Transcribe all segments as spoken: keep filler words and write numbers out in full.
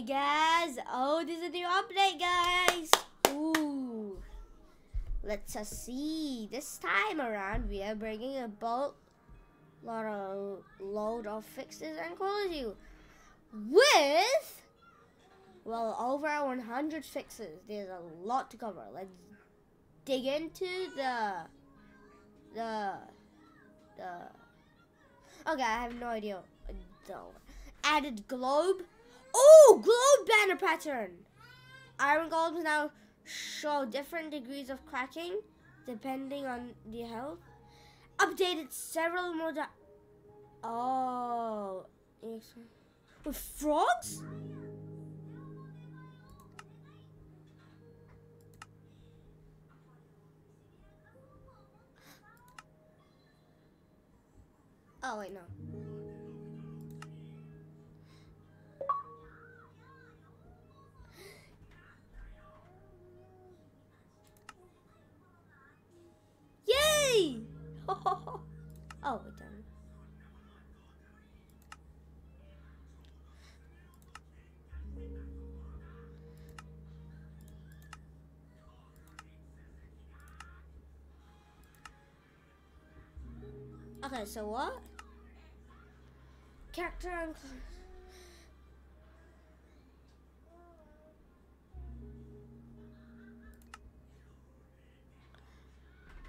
Hi guys, oh this is a new update guys. Ooh, let's uh, see, this time around we are bringing a bolt lot of load of fixes and quality with well over one hundred fixes. There's a lot to cover. Let's dig into the the the okay, I have no idea. No. Added globe. Oh, globe banner pattern. Iron globes now show different degrees of cracking depending on the health. Updated several more. Oh, with frogs. Oh wait, no. Oh, we're done. Okay, so what? Character and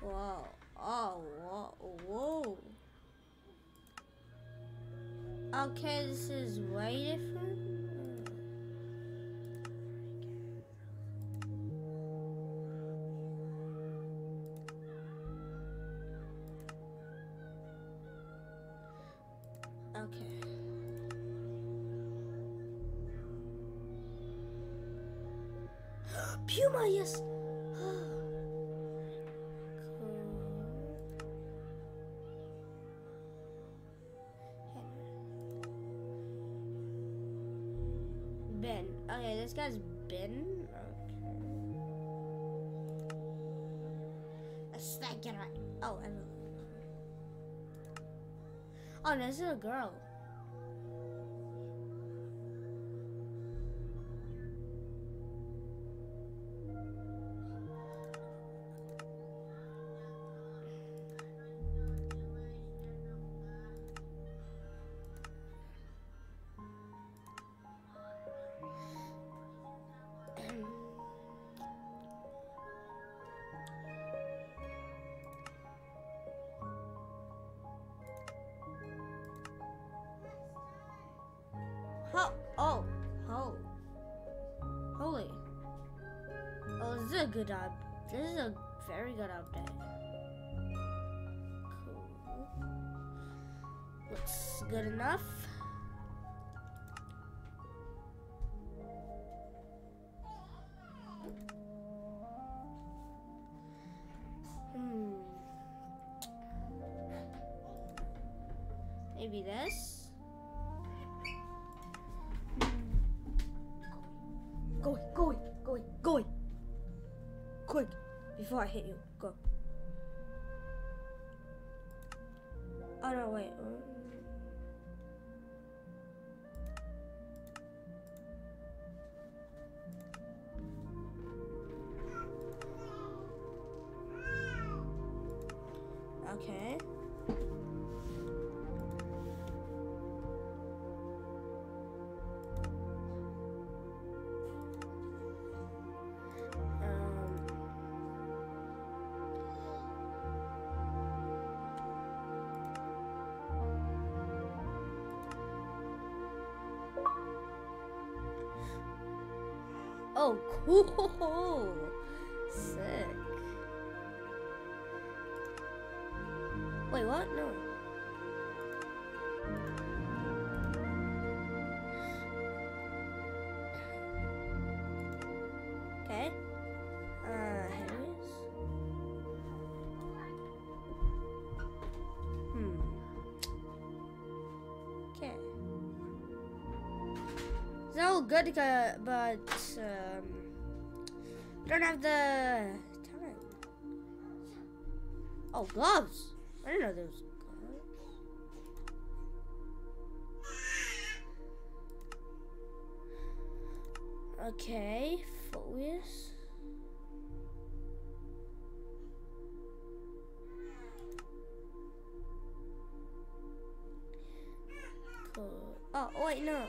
wow. Oh, whoa, whoa. Okay, this is way different. Okay. Puma, yes. Okay, this guy's been. Okay. A snake, get right. Oh, I don't know. Oh, no, this is a girl. Oh, oh, oh, holy. Oh, this is a good up. This is a very good update. Cool. Looks good enough. Hmm. Maybe this. Go away, go away, go away, go away. Quick, before I hit you, go. Oh no, wait. Okay. Oh, cool! Sick. Wait, what? No. Okay. Uh, here it is. Hmm. Okay. It's all good, but. Um, don't have the time. Oh, gloves! I didn't know there was gloves. Okay, focus. Cool. Oh, wait, no.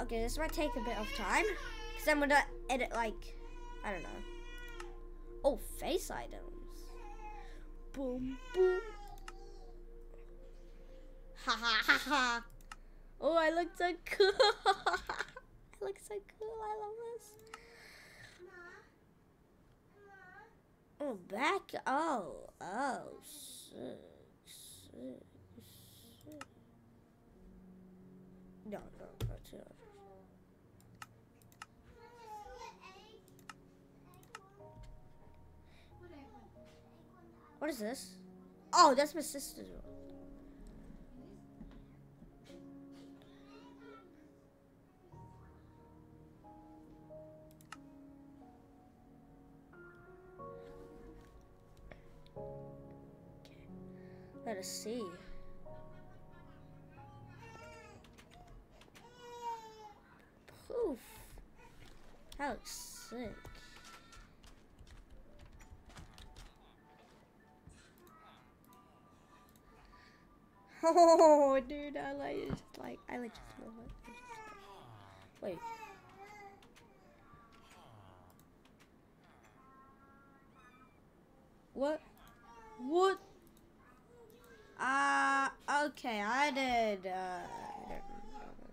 Okay, this might take a bit of time, because I'm going to edit, like, I don't know. Oh, face items. Boom, boom. Ha, ha, ha, ha. Oh, I look so cool. I look so cool. I love this. Oh, back. Oh, oh. Six, six, six. No, no, that's not. What is this? Oh, that's my sister's one. Let us see. Poof. That looks sick. Oh, dude, I like it. Just like, I like just love it. Just like, wait. What? What? Uh, okay, I did, uh, I don't remember.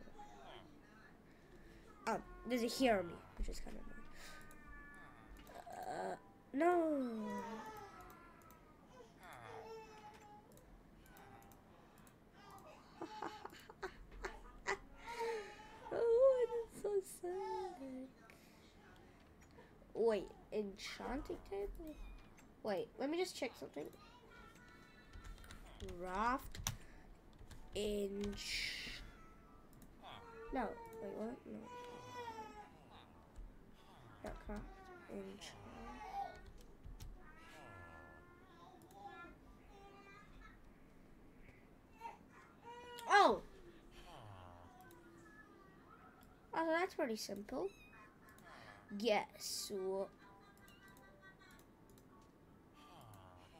Oh, there's a here on me, which is kind of annoying. Uh, no. Oh, that's so sad. Wait, enchanting table? Wait, let me just check something. Raft inch. No, wait, what? No. Not craft inch. Oh! Oh, that's pretty simple. Yes.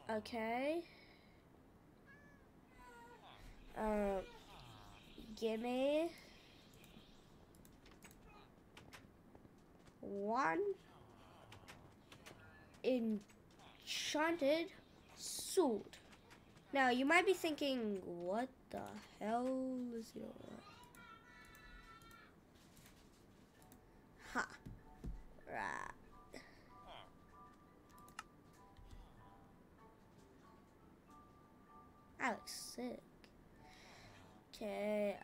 Okay. Um, gimme one enchanted sword. Now, you might be thinking, what the hell is your... Ha. Right. That looks sick. Okay.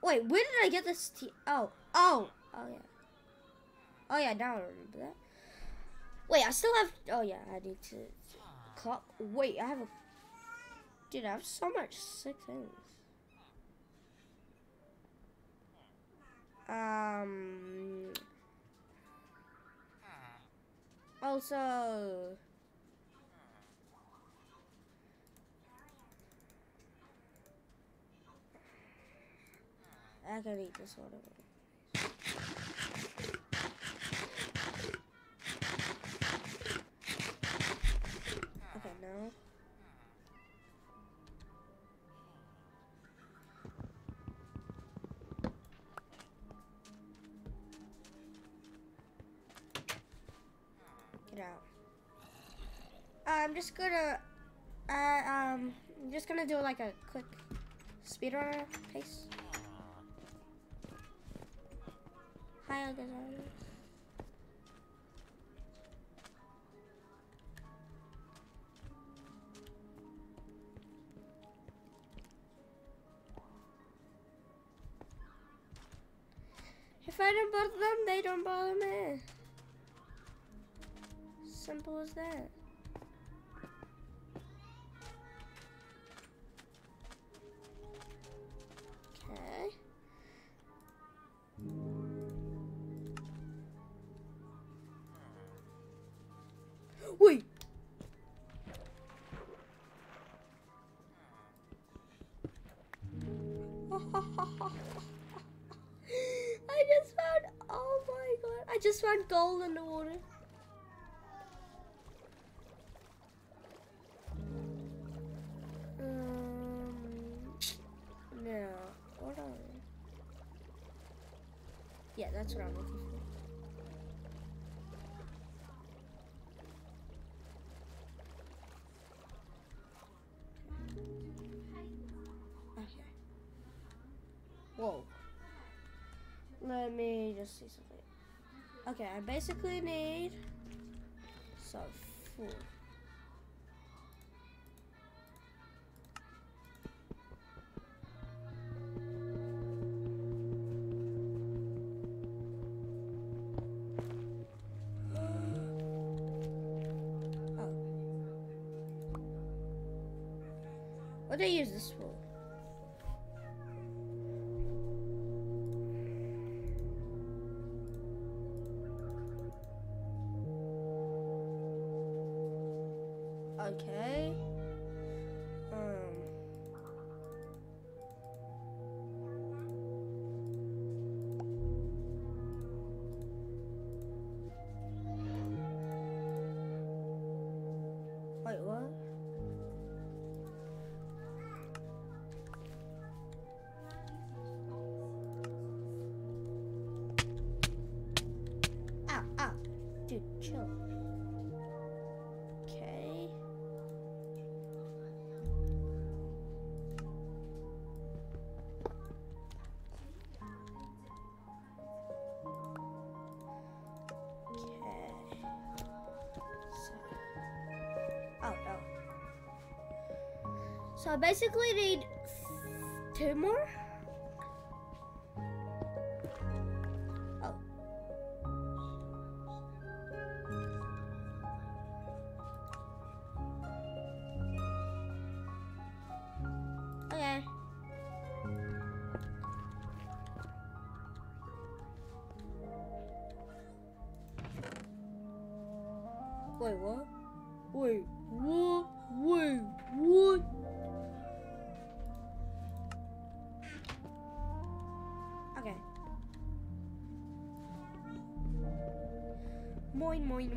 Wait, where did I get this tea? Oh, oh, oh yeah. Oh yeah, now I remember that. Wait, I still have. Oh yeah, I need to clock. Wait, I have a. Dude, I have so much sick things. Um. Also. I gotta eat this one. Okay, now. Get out. I'm just gonna. Uh, um, I'm just gonna do like a quick speedrun pace. Hi, guys. If I don't bother them, they don't bother me. Simple as that. Okay. Wait. I just found all my just want gold in the water. Um, no, what are they? Yeah, that's what I'm looking for. Whoa. Let me just see something. Okay, I basically need some food. Oh. What do I use this for? Okay. Um. Wait, what? Ow, ow. Dude, chill. Okay. So I basically need two more. Oh. Okay. Wait, what? Wait, what? Wait, what? Okay. Mine, mine,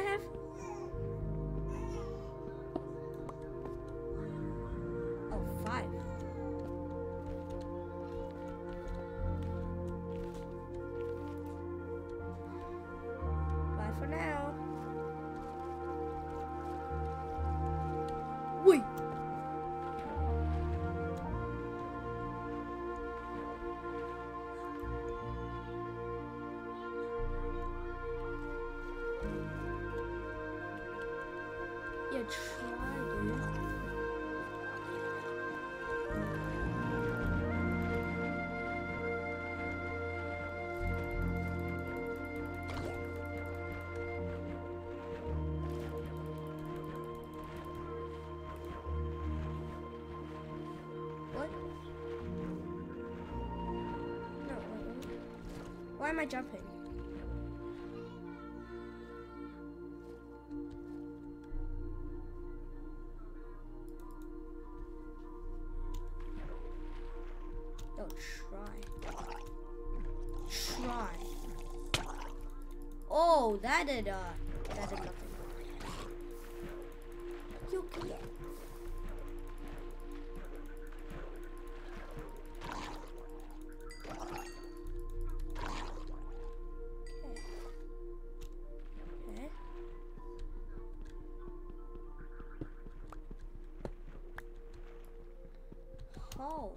have? Oh, five. For now. Wait. Yeah, try, dude. Why am I jumping? Oh, try. Try. Oh, that did uh that did nothing. You can. Oh.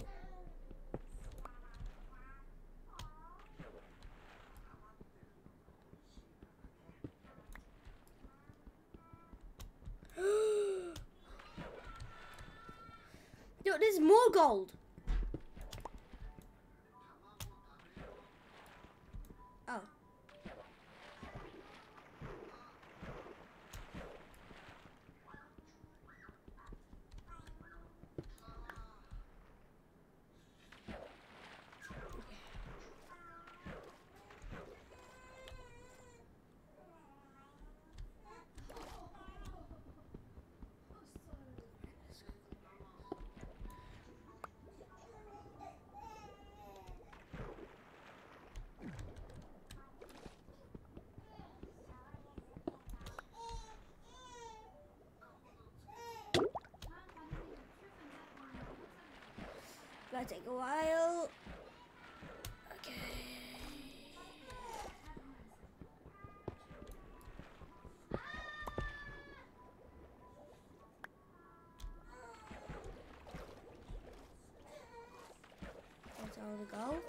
Dude, there's more gold. Oh. Gotta take a while. Okay. That's all the gold.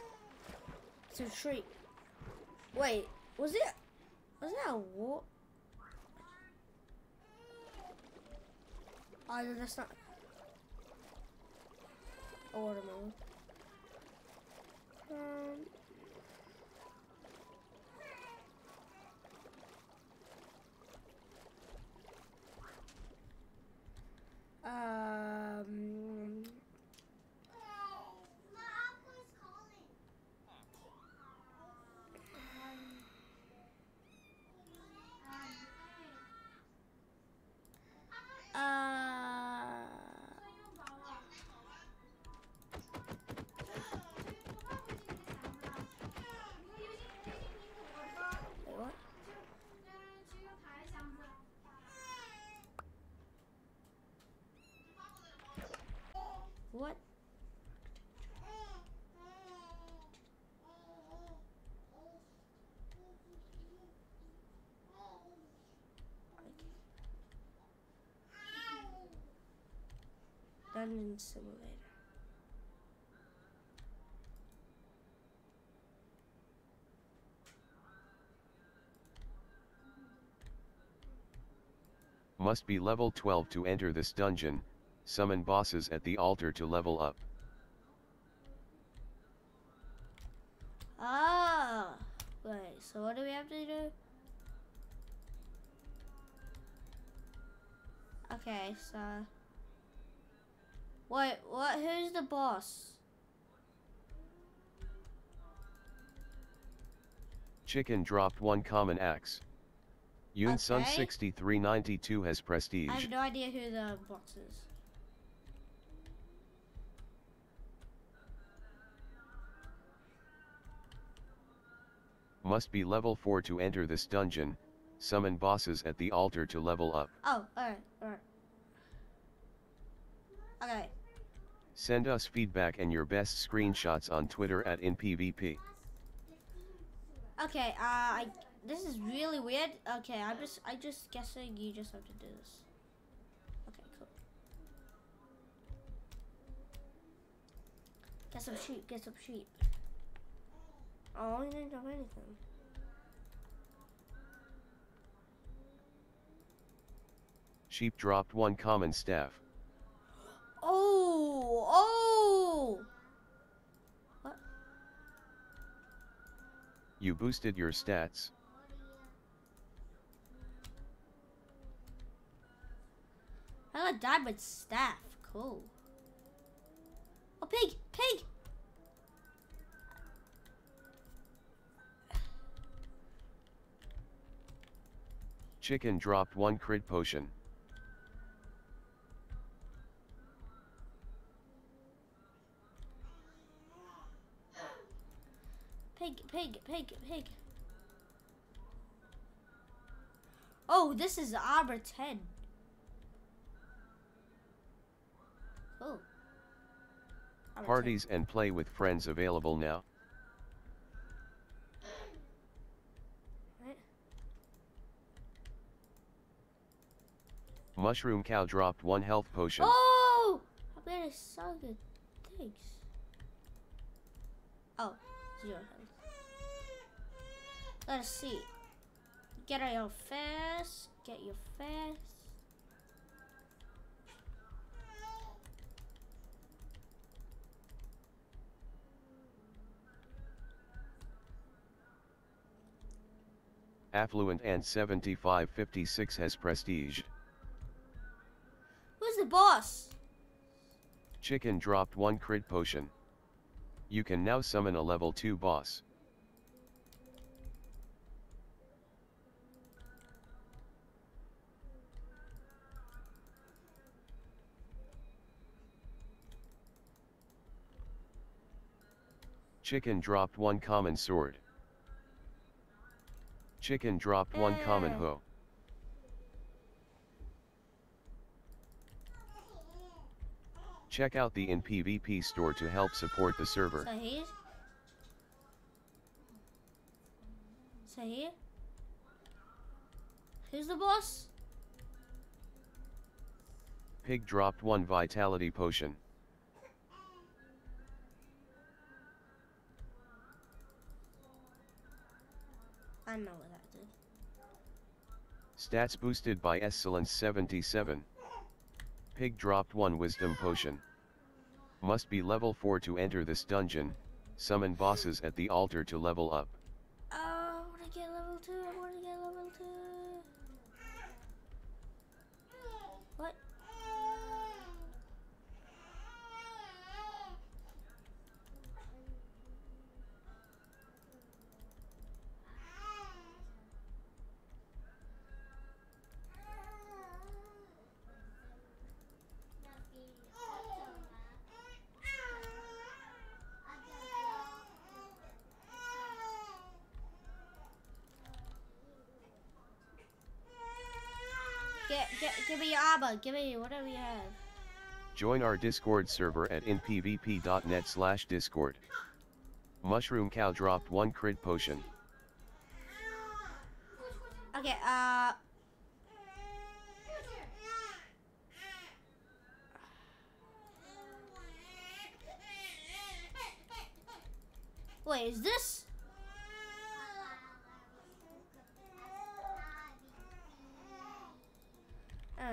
It's a tree. Wait, was it? Was that a war? Oh, no, that's not a watermelon. Um. Um. My uncle's calling. Uh. What? Okay. Dungeon Simulator. Must be level twelve to enter this dungeon. Summon bosses at the altar to level up. Ah! Wait, so what do we have to do? Okay, so... Wait, what? Who's the boss? Chicken dropped one common axe. Yun Sun okay. sixty-three ninety-two has prestige. I have no idea who the boss is. Must be level four to enter this dungeon. Summon bosses at the altar to level up. Oh, alright, alright. Okay. Send us feedback and your best screenshots on Twitter at in P V P. Okay, uh, I, this is really weird. Okay, I'm just, I just guessing you just have to do this. Okay, cool. Get some sheep, get some sheep. Oh, I didn't know anything. Sheep dropped one common staff. Oh, oh! What? You boosted your stats. I got diamond staff. Cool. Oh, pig, pig! Chicken dropped one crit potion. Pig, pig, pig, pig. Oh, this is Arbor ten. Oh. Parties and play with friends available now. Mushroom cow dropped one health potion. Oh! I'm gonna sell the things. Oh, zero health. Let's see. Get your fast. Get your fast. Affluent and seventy-five fifty-six has prestige. The boss. Chicken dropped one crit potion. You can now summon a level two boss. Chicken dropped one common sword. Chicken dropped one uh. common hoe. Check out the in PvP store to help support the server. Sahir? Sahir? Who's the boss? Pig dropped one vitality potion. I know what that did. Stats boosted by Excellence seventy-seven. Pig dropped one wisdom potion. Must be level four to enter this dungeon. Summon bosses at the altar to level up. Oh, I wanna get level two, I wanna get level two. What? Get, get, give me your armor, give me whatever you have. Join our Discord server at inpvp.net slash discord. Mushroom cow dropped one crit potion. Okay, uh... wait, is this? Oh.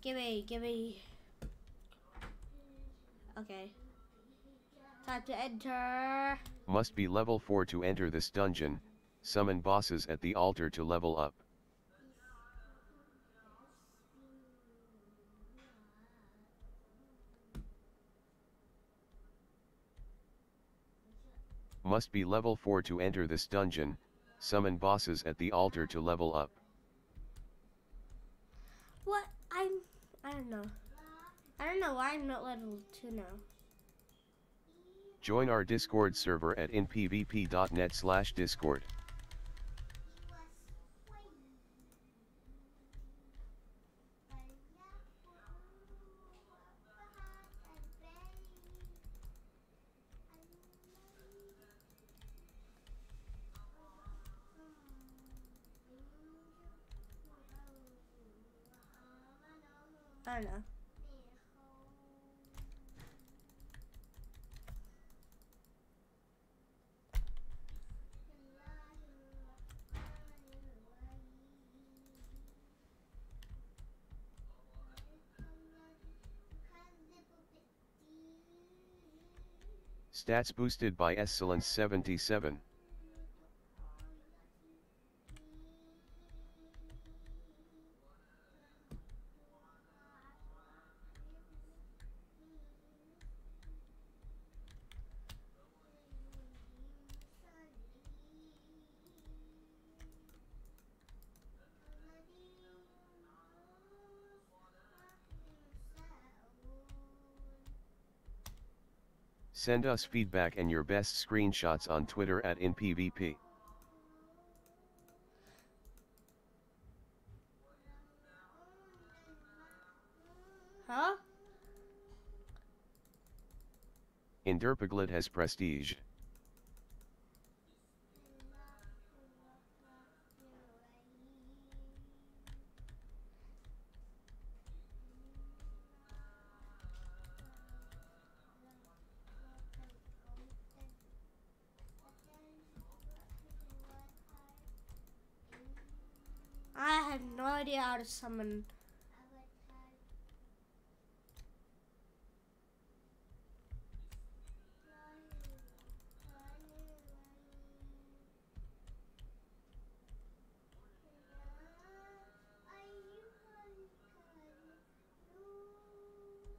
Gimme, gimme. Okay. Time to enter. Must be level four to enter this dungeon. Summon bosses at the altar to level up. Must be level four to enter this dungeon. Summon bosses at the altar to level up. What? I'm... I don't know. I don't know why I'm not level two now. Join our Discord server at inpvp.net slash discord. I don't know. Stats boosted by Excellence seventy-seven. Send us feedback and your best screenshots on Twitter at inpvp. Huh? Inderpiglet has prestige. I have no idea how to summon.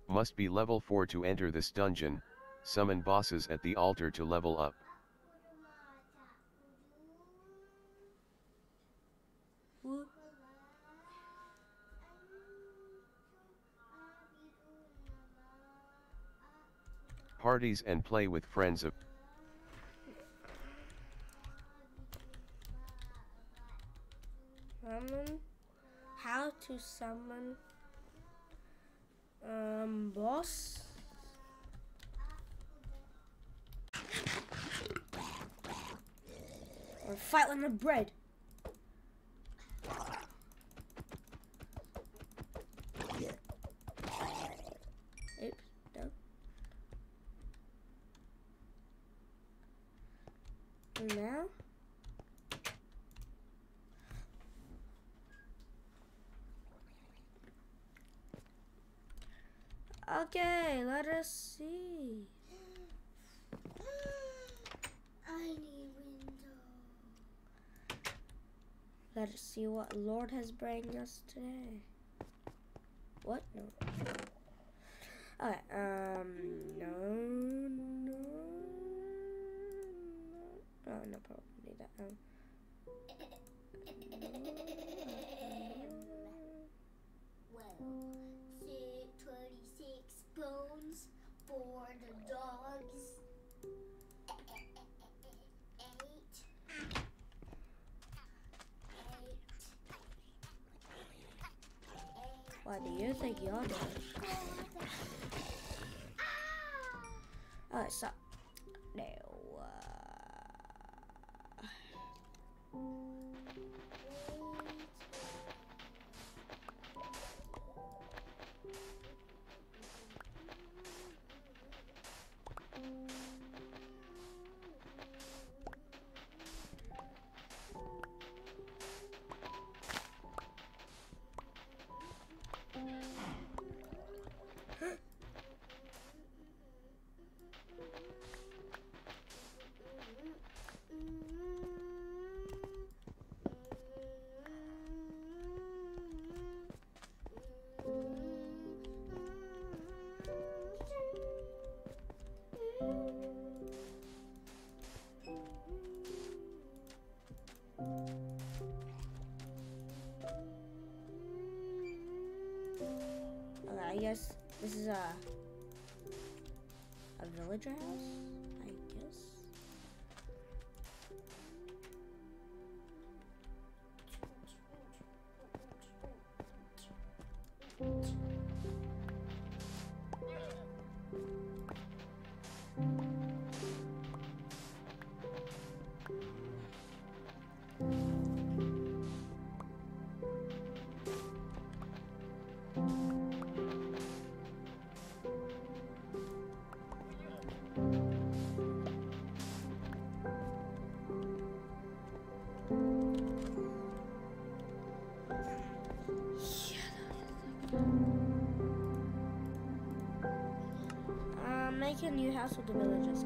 Must be level four to enter this dungeon. Summon bosses at the altar to level up. parties and play with friends. Summon, how to summon um boss. Or fight on the bread. Oops, no. And now okay, let us see. I need window. Let us see what Lord has brought us today. What? No. Alright, um, no, no, no. Oh, no, probably need that. Um, bones for the dogs. Eight. Eight. Why do you think you're doing? Alright, so now uh, I guess this is a a villager house, I guess. Make a new house with the villagers. Uh.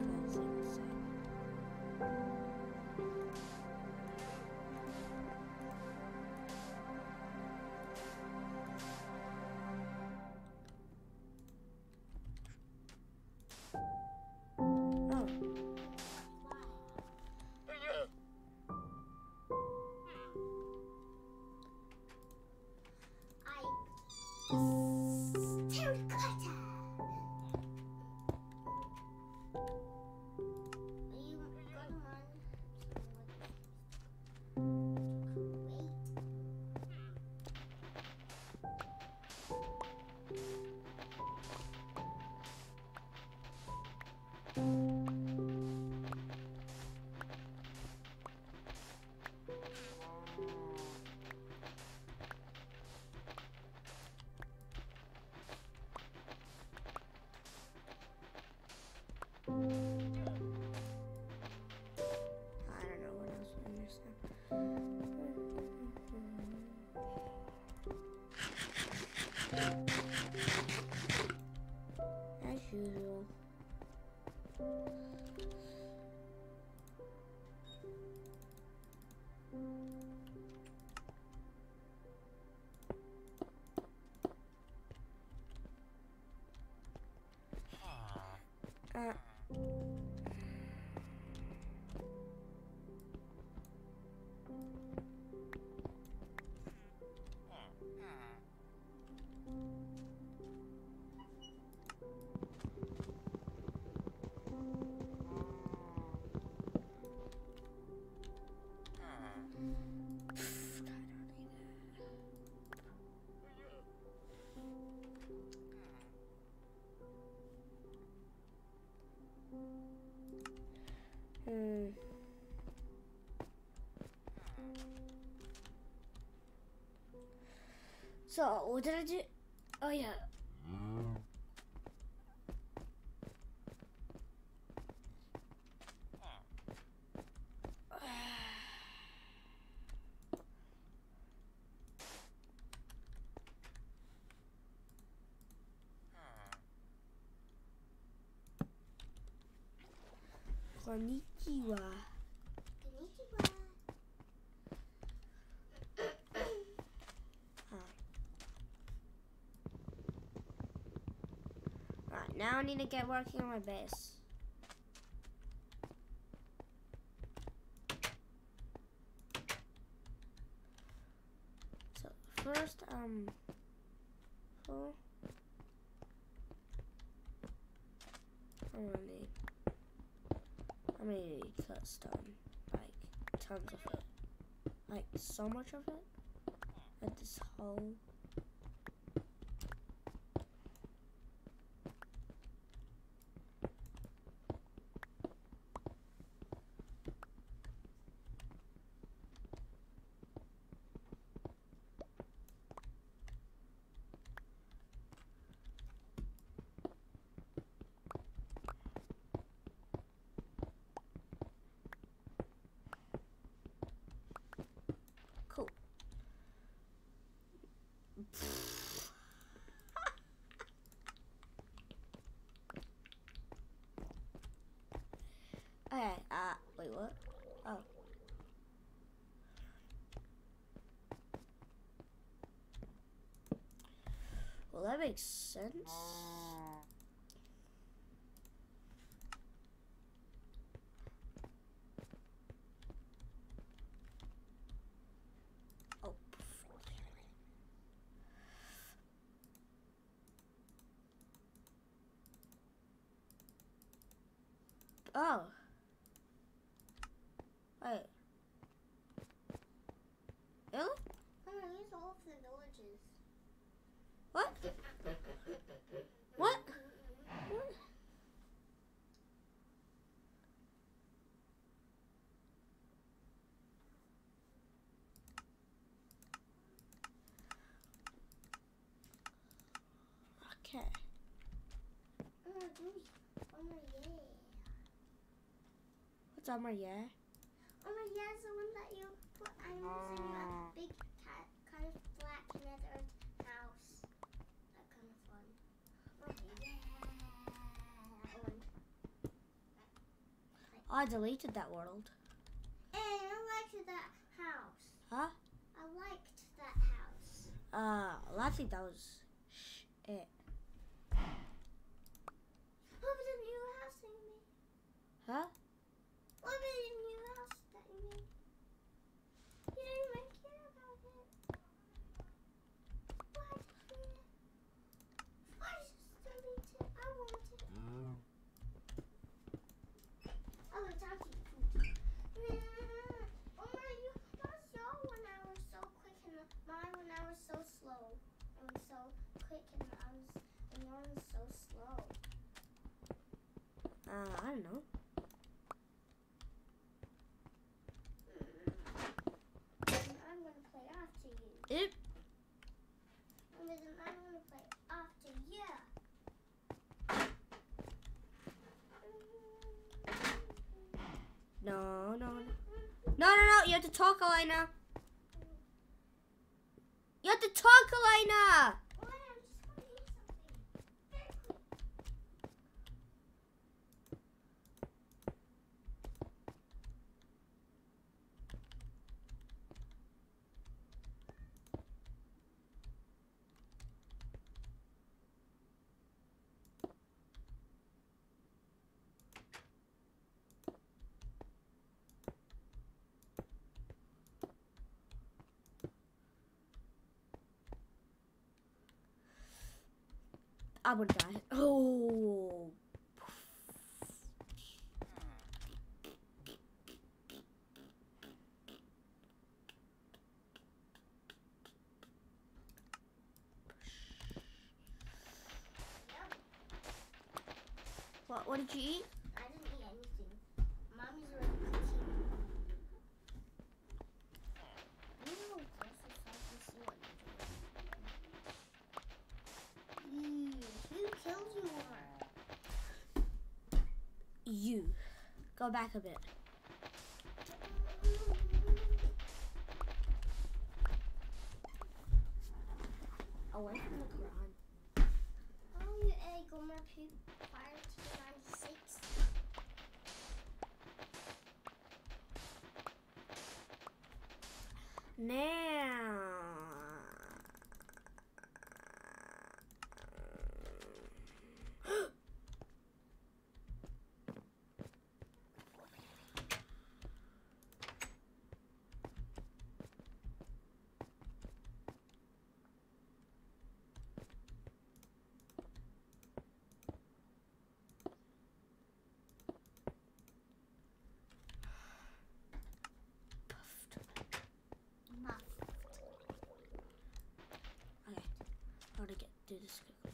So what did I do? Oh yeah. Konnichiwa. Konnichiwa. Huh. Right, now I need to get working on my base. So first, um, oh, I'm gonna need. I mean, you need cut stone, like tons of it, like so much of it, like this whole. Okay, uh, wait, what? Oh. Well, that makes sense. Oh. Wait. Really? Oh, these are all for the villages. What? What? What? Okay. Oh, my yeah. What's on my yeah? Oh my yeah, it's the one that you put animals in your big cat, kind of black nether house. That kind of fun. Oh yeah. Oh, I deleted that world. And I liked that house. Huh? I liked that house. Uh, well, I think that was it. Oh, but then you were housing me. Huh? What about the new house that you made? You don't even care about it. Why did you? Why did you delete it? I want it. Mm. Oh, it's actually poop. Oh my, you lost your one hour so quick and mine one hour so slow. I was so quick and I was and yours was so slow. Uh, I don't know. It. I'm gonna play after you. No, no, no, no, no, no! You have to talk, Elena. You have to talk, Elena. I would die. Oh. What? What did you eat? I didn't eat anything. Mommy's already cooking. You know, guess if I can see what you're doing. Go back a bit. Away from the Quran. Oh, you egg, one more poop. five to ninety-six. Now. To get do this quickly.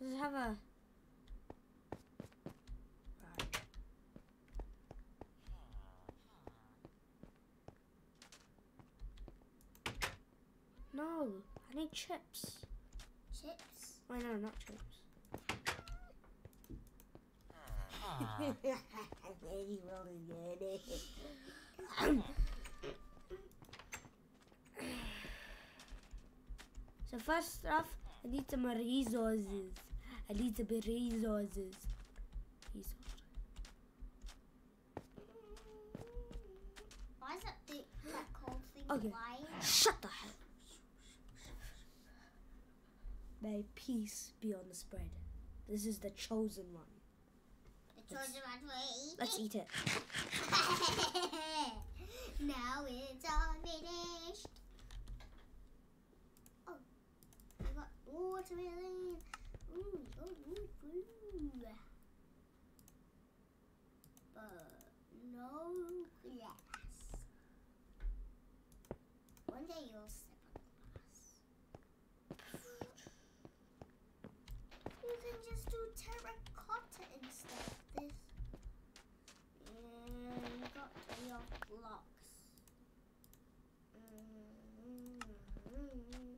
Does it have a No, I need chips. Chips? Oh, no, not chips. Ah. So first off, I need some resources. I need some resources. Resources. Why is that thing, that cold thing okay. Lying? Shut the hell. May peace be on the spread. This is the chosen one. The chosen one will eat. Let's eat it. Now it's all finished. Oh, we got watermelon. Ooh, ooh, ooh, ooh. But no glass. One day you'll see. You can just do terracotta instead of this. Mm, you got your blocks. Mm, mm, mm, mm.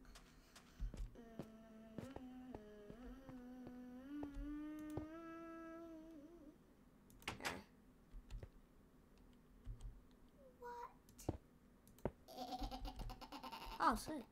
What? Oh, sick.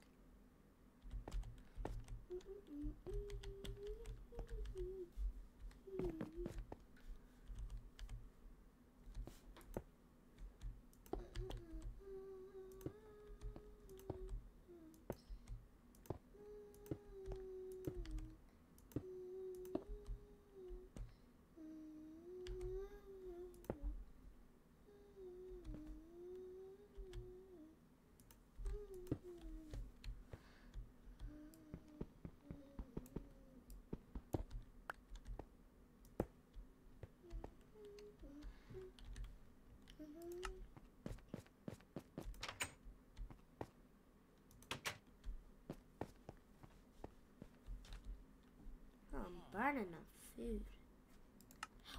I'm burning up food.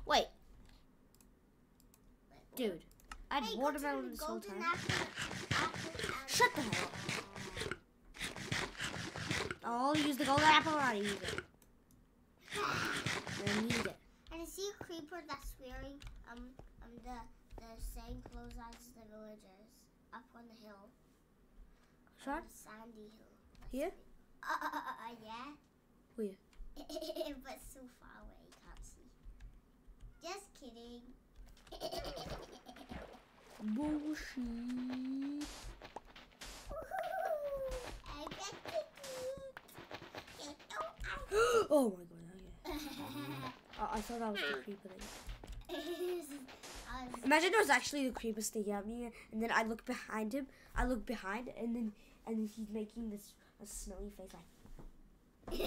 Wait. Dude, I had hey, watermelon this whole time. Shut the hell up. I'll use the golden apple and I use it. I need it. And I see a creeper that's wearing um, um the, the same clothes as the villagers up on the hill. Sure? On the sandy hill. That's here? Uh, uh, uh, uh, yeah. Where? But so far away, you can't see. Just kidding. Bullshit. I bet it is. Oh my god, okay. uh, I thought that was the creeper thing. Imagine it was actually the creeper sticking at me, and then I look behind him. I look behind, and then and then he's making this a smelly face like. Oh. Hi, baby.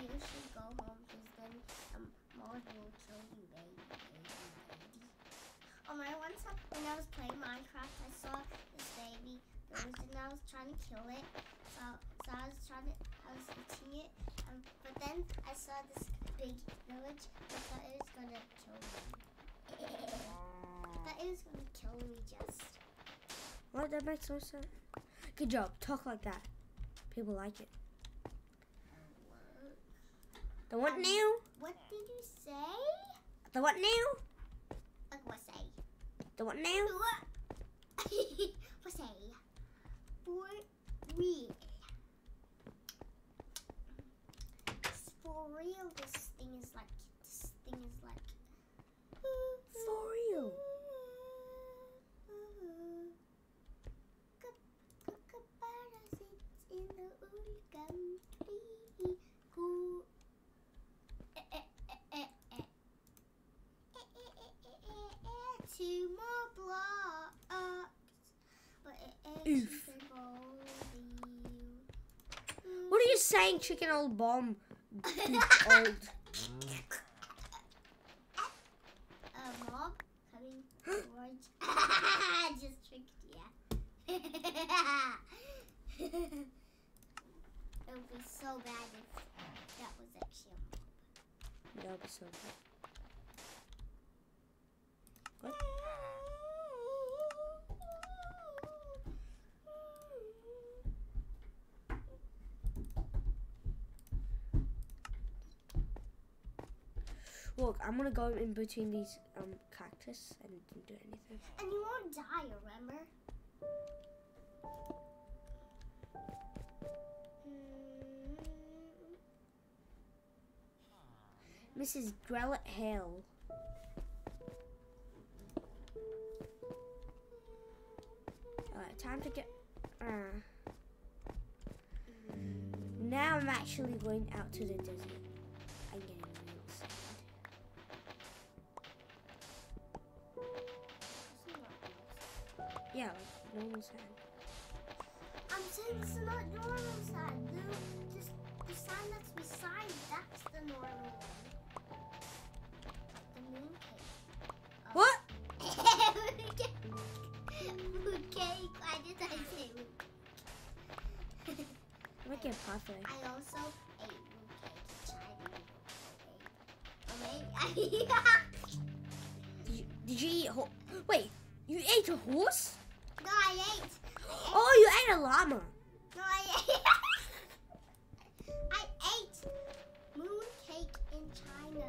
You should go home because then um, Mom will kill you, baby. baby, baby. Um, I once, when I was playing Minecraft, I saw this baby bird and I was trying to kill it. So, so I was trying to, I was eating it. Um, but then I saw this big village. I thought it was gonna kill me. I thought it was gonna kill me just. Right, that makes no sense. Good job. Talk like that. People like it. The what um, new? What did you say? The what new? Like what say? The what new? What? What say? For real. For real, this thing is like. This thing is like. For real. In the old country, go. Two more blocks, but it's a golden. What are you saying, chicken old bomb? Old. A mob coming towards. Just tricked you. It would be so bad if that was actually a mob. That would be so bad. What? Look, I'm gonna go in between these um cactus and it didn't do anything. And you won't die, remember? Missus Grellet Hill. Alright, time to get. Uh. Now I'm actually going out to the desert. I'm getting real sand. Yeah, like normal sand. I'm saying it's not normal sand, dude. Just the sand that's beside, that's the normal one. What? Moon cake. Why did I say moon cake? Look at Papa. I also ate moon cake in China. did, you, did you eat ho Wait, you ate a horse? No, I ate. I ate oh, you ate a llama. No, I ate. I ate moon cake in China.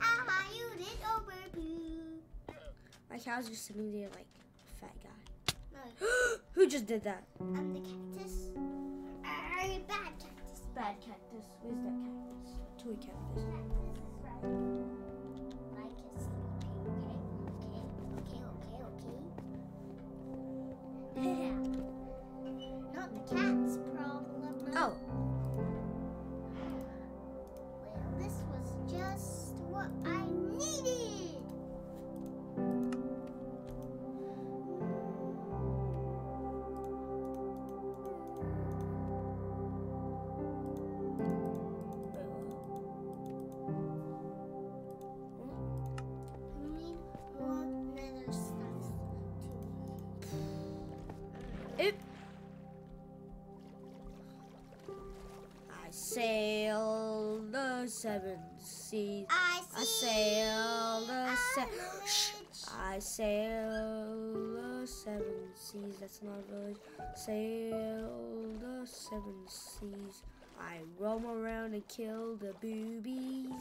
Ah, you little baby. My cow's just sitting there like a fat guy. No. Who just did that? Um, the cactus. Uh, bad cactus. Bad cactus. Where's that cactus? Toy cactus. Cactus is right. Like it's okay, okay, okay, okay. Yeah. Not the cat's problem. No. Oh. Sail the seven seas. I, I sail the seven. Shh. I sail the seven seas. That's not a village. Sail the seven seas. I roam around and kill the boobies.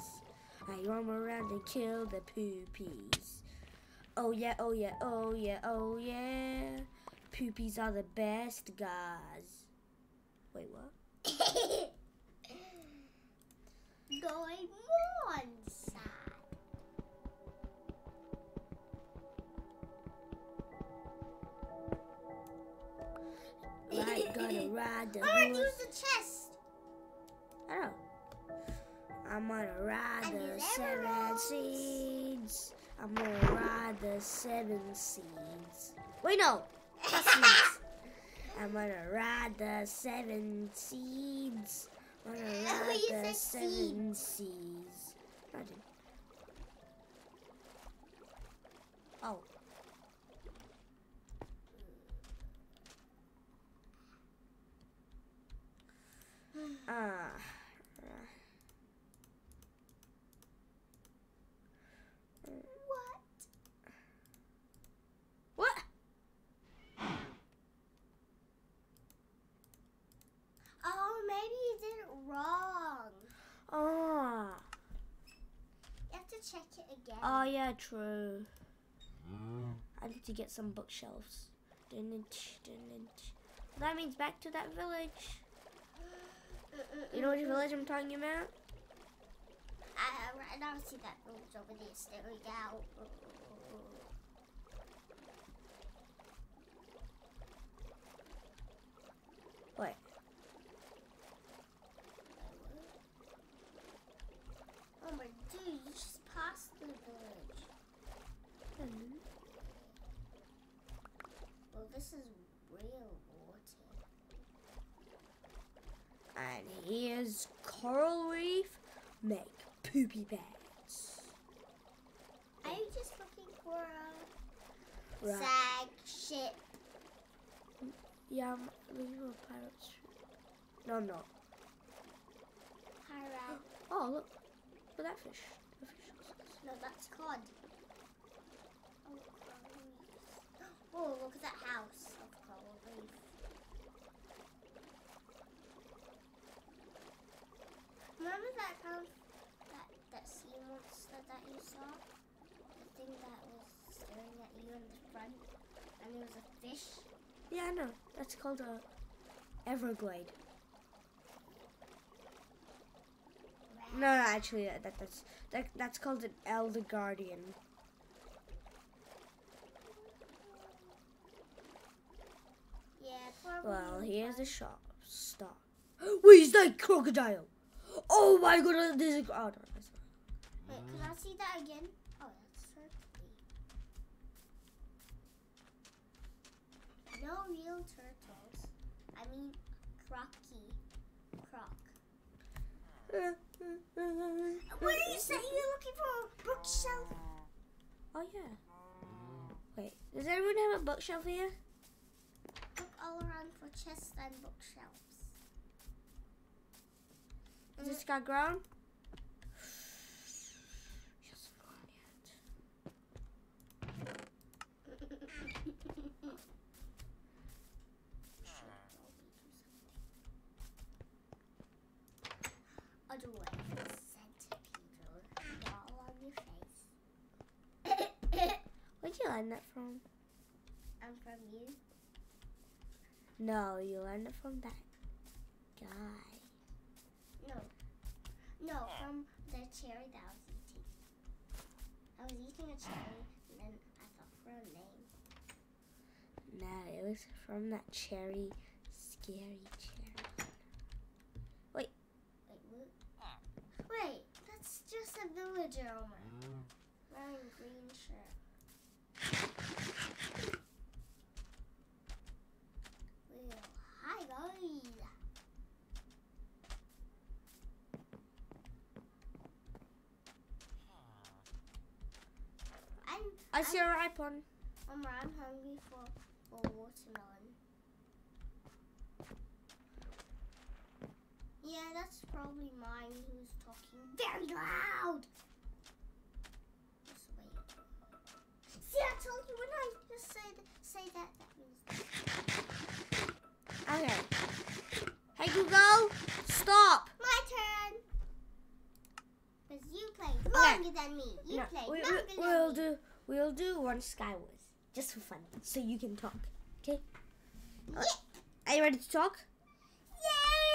I roam around and kill the poopies. Oh yeah, oh yeah, oh yeah, oh yeah. Poopies are the best guys. Wait, what? Going on side. Right, gotta ride the horse. Or use the chest. I don't know. I'm gonna ride and the seven rolls. Seeds. I'm gonna ride the seven seeds. Wait, no. I'm gonna ride the seven seeds. I'm gonna ride oh, the seven seas. I did. Ah. What? What? Oh, maybe you did it wrong. Ah. You have to check it again. Oh, yeah, true. I need to get some bookshelves. That means back to that village. You know which village I'm talking about? I, I don't see that village over there staring out. What? Oh my dude, you just passed the village. Mm-hmm. Well, this is real water. And here's coral reef. Make poopy pads. Are you just looking for a right. sag ship? Yeah, I'm looking for a pirate ship. No, I'm not. Pirate. Oh, look. Look at that fish. The fish is... No, that's cod. Oh, coral reef. Oh, look at that house of coral reef. Remember that um, that that sea monster that you saw? The thing that was staring at you in the front, and it was a fish. Yeah, I know. That's called a Everglade. Right. No, no, actually, that that's that that's called an Elder Guardian. Yeah. Probably. Well, here's a shop. Stop. Where's that crocodile? Oh my god, this is... Oh, no, that's not. Wait, can I see that again? Oh, that's turtle. No real turtles. I mean, crocky. Croc. What did you say? You're looking for a bookshelf? Oh, yeah. Wait, does everyone have a bookshelf here? Look all around for chests and bookshelves. Has this guy grown? She hasn't grown yet. I'll do it. Centipede all on your face. Where'd you learn that from? I'm from you. No, you learned it from that guy. No, no, from the cherry that I was eating. I was eating a cherry, and then I thought for a name. No, it was from that cherry, scary cherry. Wait. Wait, what? Wait, that's just a villager, oh my. Wearing a green shirt. Well, hi guys. I see a ripe one. I'm hungry for, for watermelon. Yeah, that's probably mine who's talking very loud. Just wait. See, I told you when I just said say that. That means. Okay. Hey Google, stop. My turn. Because you played longer okay. than me. You no, played we, longer we, than we'll me. Do, we'll do one Skywars, just for fun, so you can talk, okay? Yeah. Are you ready to talk?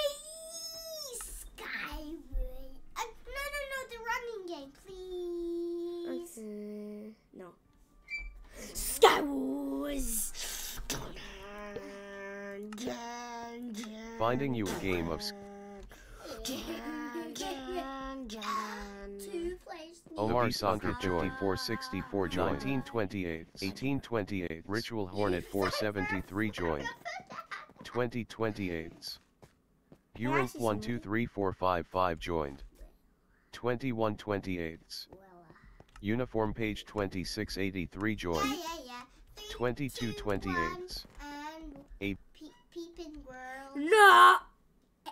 Yay! Skywars. Uh, no, no, no, the running game, please. Okay. No. Skywars. Finding you a game of... Omar Sandra Joy four sixty-four joined. nineteen twenty-eight. eighteen twenty-eight. Ritual Hornet four seventy-three joined. twenty twenty-eight. Urine one two three four five five joined. twenty-one twenty-eight. Uniform Page twenty-six eighty-three joined. twenty-two twenty-eight. A peeping world. No!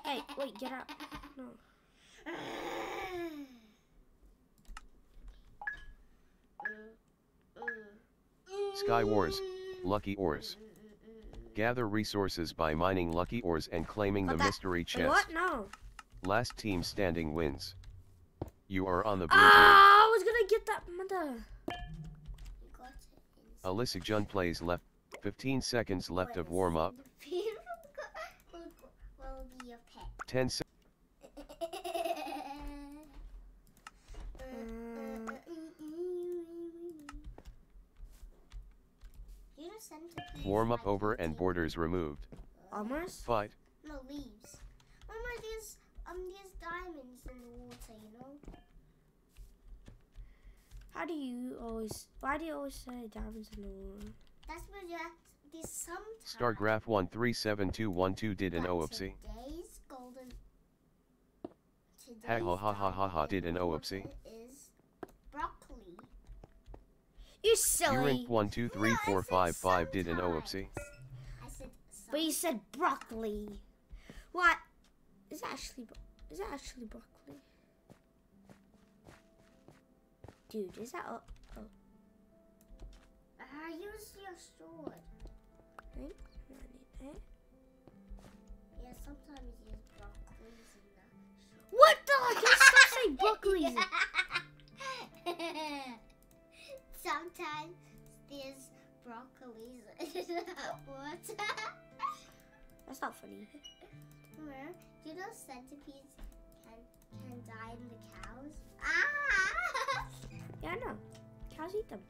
Hey, Wait, get up. No. Sky ores, lucky ores. Gather resources by mining lucky ores and claiming what the that? mystery chest. What? No. Last team standing wins. You are on the blue. Ah, I was gonna get that mother. Alyssa Jun plays left. fifteen seconds left of warm up. ten seconds. Warm up over and borders removed. Almost? Fight. No, leaves. Remember these, um, these diamonds in the water, you know? How do you always, why do you always say diamonds in the water? That's what you have to do sometimes. Stargraph one three seven two one two did an O O P S I. Today's golden... Today's ha ha ha ha ha did an O O P S I. Is broccoli. You're silly. Urink one two three four five five did an O O P S I. I said but you said broccoli. What? Is that actually, is that actually broccoli? Dude, is that... Oh, oh. I use your sword. I need that. Yeah, sometimes you use broccoli in that. What the? You stop saying broccoli. Sometimes there's broccoli in that water. That's not funny. Remember, you know centipedes can can die in the cows? Ah! Yeah, I know. Cows eat them.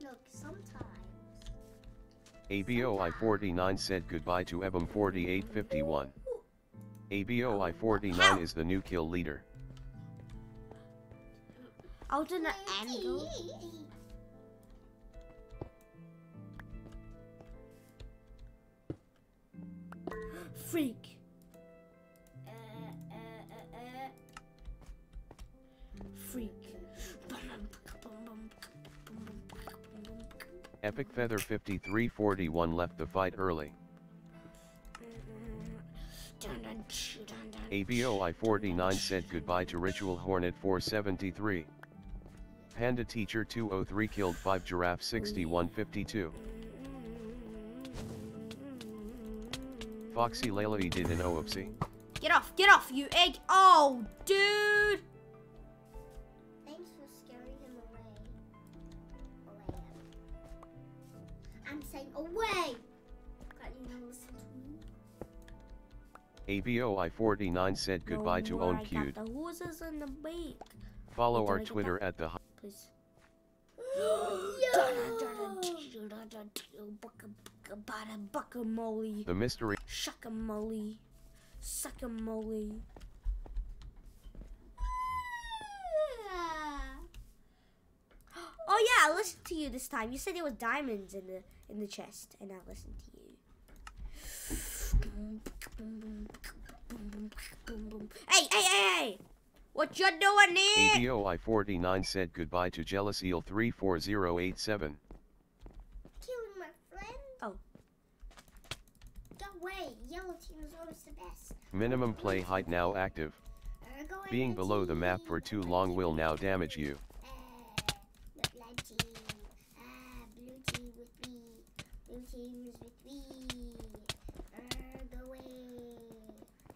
Look, sometimes. A B O I forty-nine said goodbye to Ebum forty-eight fifty-one. A B O I forty-nine is the new kill leader. Out in the angle. Freak. Uh, uh, uh, uh. Freak. Epic Feather fifty-three forty-one left the fight early. A B O I forty-nine said goodbye to Ritual Hornet four seventy-three. Panda Teacher two oh three killed five Giraffe sixty-one fifty-two. Foxy Laley did an O O P S I. Get off, get off, you egg! Oh, dude! Away! A B O I forty-nine said goodbye no to own cute. Follow our Twitter at the. Please. The mystery. Shuckamole. Suckamole. Oh yeah, I listened to you this time. You said there was diamonds in the in the chest, and I listened to you. Hey, hey, hey, hey! What you doing here? A B O I forty-nine said goodbye to Jealous Eel three four zero eight seven. Killing my friend. Oh. Go away. Yellow team is always the best. Minimum play height now active. Being below the map for too long will now damage you.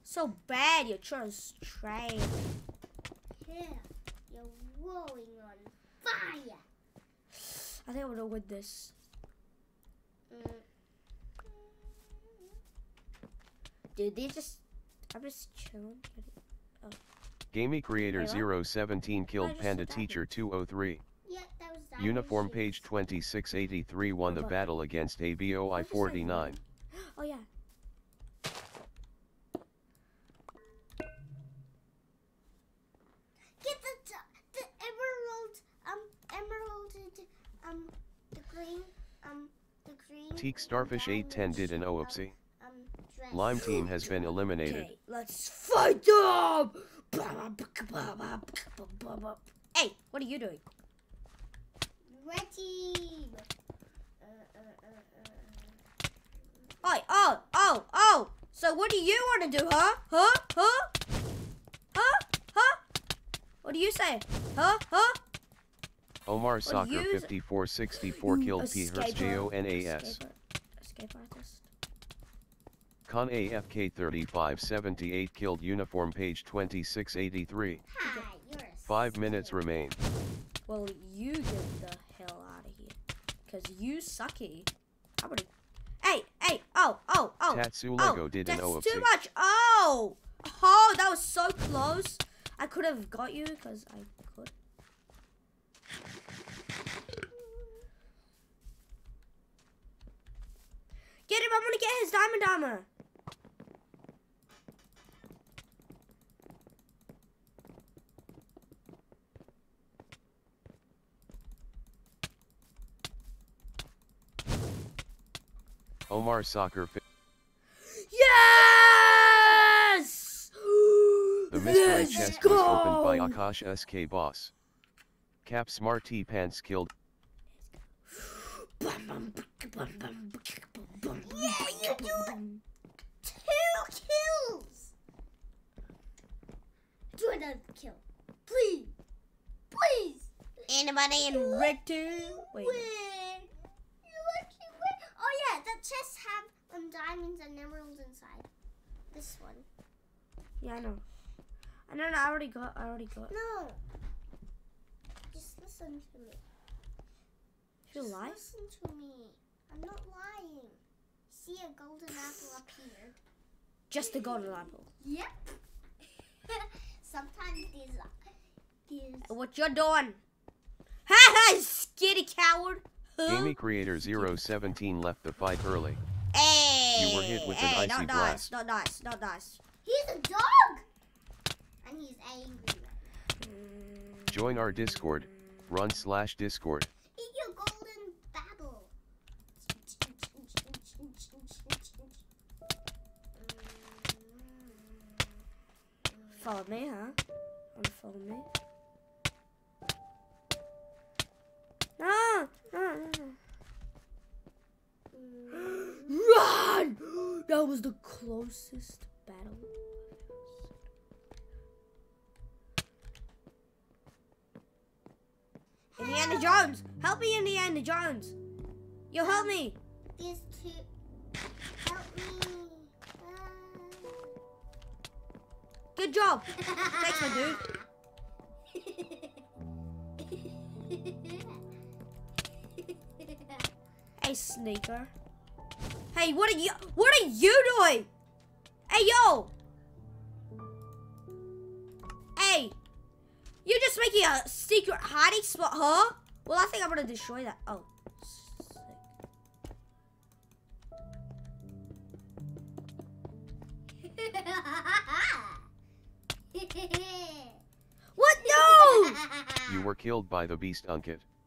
So bad, you're trying to train. Yeah, you're rolling on fire. I think I'm gonna win this. Mm. Dude, they just. I'm just chilling. Oh. Gaming Creator zero seventeen killed no, Panda Teacher two oh three. Yeah, that was that. Uniform page twenty-six eighty-three won the battle against A B O I forty-nine. Oh, yeah. Teak Starfish eight ten did an O O P S I. Lime Team has been eliminated. Okay, let's fight them! Hey, what are you doing? Red Team! Uh, uh, uh, uh. Oi, oh, oh, oh! So what do you want to do, huh? Huh? Huh? Huh? Huh? What do you say? Huh? Huh? Omar Soccer fifty-four sixty-four Kill P Hertz J O N A S Escape artist Con A F K thirty-five seventy-eight Killed Uniform Page twenty-six eighty-three. Hi, you're Five scared. Minutes remain. Well, you get the hell out of here. Cause you sucky. I would've... Hey, hey, oh, oh, oh, Tatsu Lego oh, did that's an O of too six. Much. Oh, oh, that was so close. I could have got you because I could. Get him, I'm gonna get his diamond armor. Omar Soccer. Yes! The mystery Let's chest go! was opened by Akash S K Boss. Cap Smarty Pants killed. Yeah, you do two kills. Do another kill, please, please. Anybody in you red too? Wait. Oh yeah, the chests have um, diamonds and emeralds inside. This one. Yeah, I know. I know. No, I already got. I already got. No. Just listen to me. You're lying? Listen to me. I'm not lying. See a golden apple up here. Just a golden apple. Yep. Sometimes there's. there's... What you're doing? Ha ha! Skitty coward. Gaming creator zero seventeen left the fight early. Hey! You were hit with hey, an icy not blast. Nice, not nice, not nice. He's a dog, and he's angry. Join our Discord. Run slash Discord. Eat your golden babble. Follow me, huh? Wanna follow me? No, no, no. Run! That was the closest battle. Indiana Jones! Help me, Indiana Jones! You help me! These two... Help me! Uh... Good job! Thanks, my dude! Hey, sneaker. Hey, what are you... What are you doing? Hey, yo! Hey! You're just making a secret hiding spot, huh? Well, I think I'm gonna destroy that. Oh, sick. What? No! You were killed by the beast, Unkit.